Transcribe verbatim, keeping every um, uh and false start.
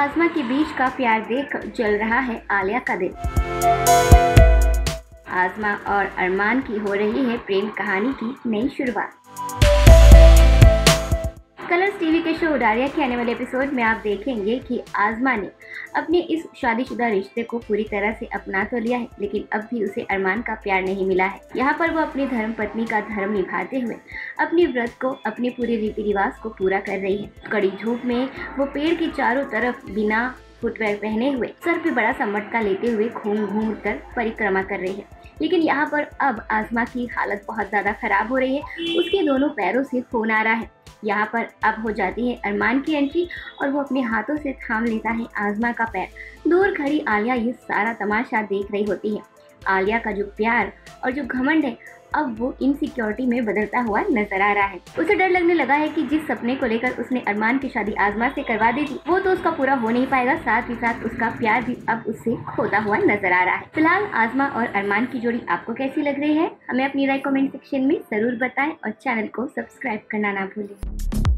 आसमा के बीच का प्यार देखकर जल रहा है आलिया का दिल। आसमा और अरमान की हो रही है प्रेम कहानी की नई शुरुआत। कलर्स टीवी के शो उदारिया के आने वाले एपिसोड में आप देखेंगे कि आसमा ने अपने इस शादीशुदा रिश्ते को पूरी तरह से अपना तो लिया है, लेकिन अब भी उसे अरमान का प्यार नहीं मिला है। यहाँ पर वो अपनी धर्म पत्नी का धर्म निभाते हुए अपने व्रत को, अपने पूरे रीति रिवाज को पूरा कर रही है। कड़ी धूप में वो पेड़ के चारों तरफ बिना फुटवेयर पहने हुए, सर पे बड़ा सा मटका लेते हुए घूम घूम कर परिक्रमा कर रही है। लेकिन यहाँ पर अब आसमा की हालत बहुत ज्यादा खराब हो रही है, उसके दोनों पैरों से खून आ रहा है। यहाँ पर अब हो जाती है अरमान की एंट्री और वो अपने हाथों से थाम लेता है आसमा का पैर। दूर खड़ी आलिया ये सारा तमाशा देख रही होती है। आलिया का जो प्यार और जो घमंड है, अब वो इनसिक्योरिटी में बदलता हुआ नजर आ रहा है। उसे डर लगने लगा है कि जिस सपने को लेकर उसने अरमान की शादी आसमा से करवा दी थी, वो तो उसका पूरा हो नहीं पाएगा, साथ ही साथ उसका प्यार भी अब उससे खोता हुआ नजर आ रहा है। फिलहाल आसमा और अरमान की जोड़ी आपको कैसी लग रही है, हमें अपनी राय कमेंट सेक्शन में जरूर बताएं और चैनल को सब्सक्राइब करना ना भूलें।